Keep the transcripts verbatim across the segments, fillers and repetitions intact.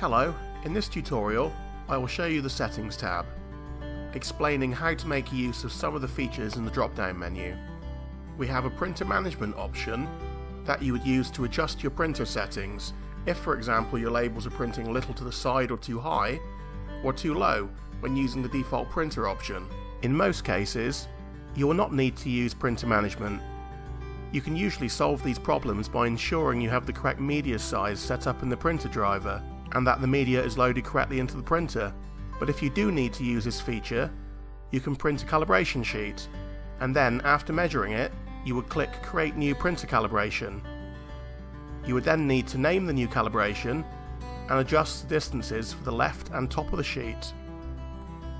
Hello, in this tutorial I will show you the Settings tab, explaining how to make use of some of the features in the drop-down menu. We have a printer management option that you would use to adjust your printer settings if, for example, your labels are printing a little to the side or too high, or too low when using the default printer option. In most cases, you will not need to use printer management. You can usually solve these problems by ensuring you have the correct media size set up in the printer driver, and that the media is loaded correctly into the printer. But if you do need to use this feature, you can print a calibration sheet, and then after measuring it, you would click Create New Printer Calibration. You would then need to name the new calibration and adjust the distances for the left and top of the sheet.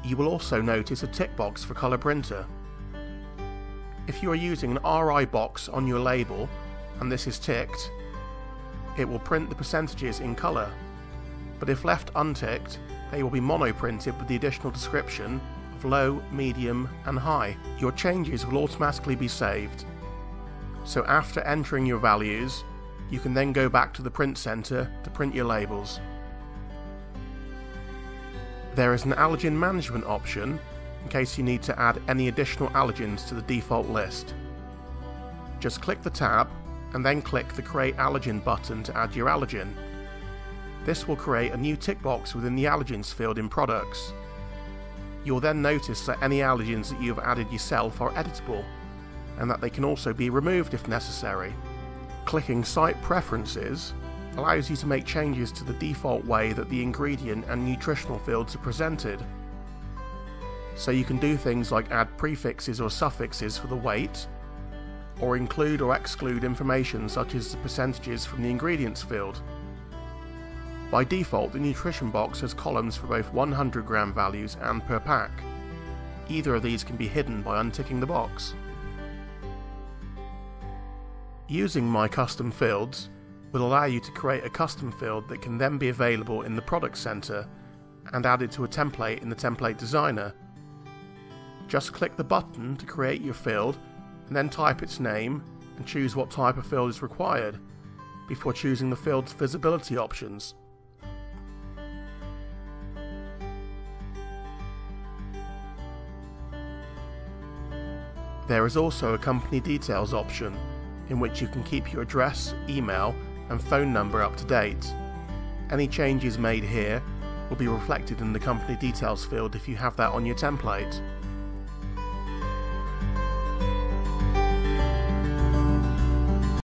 You will also notice a tick box for Colour Printer. If you are using an R I box on your label and this is ticked, it will print the percentages in colour. But if left unticked, they will be mono-printed with the additional description of low, medium and high. Your changes will automatically be saved. So after entering your values, you can then go back to the print center to print your labels. There is an allergen management option in case you need to add any additional allergens to the default list. Just click the tab and then click the Create Allergen button to add your allergen. This will create a new tick box within the allergens field in products. You will then notice that any allergens that you have added yourself are editable, and that they can also be removed if necessary. Clicking Site Preferences allows you to make changes to the default way that the ingredient and nutritional fields are presented. So you can do things like add prefixes or suffixes for the weight, or include or exclude information such as the percentages from the ingredients field. By default, the nutrition box has columns for both one hundred gram values and per pack. Either of these can be hidden by unticking the box. Using My Custom Fields will allow you to create a custom field that can then be available in the Product Center and added to a template in the Template Designer. Just click the button to create your field and then type its name and choose what type of field is required before choosing the field's visibility options. There is also a company details option, in which you can keep your address, email and phone number up to date. Any changes made here will be reflected in the company details field if you have that on your template.